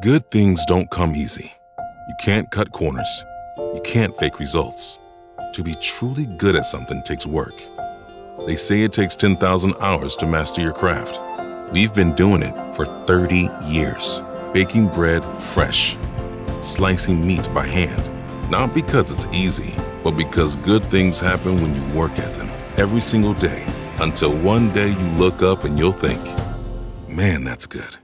Good things don't come easy. You can't cut corners. You can't fake results. To be truly good at something takes work. They say it takes 10,000 hours to master your craft. We've been doing it for 30 years, baking bread fresh, slicing meat by hand, not because it's easy, but because good things happen when you work at them every single day, until one day you look up and you'll think, man, that's good.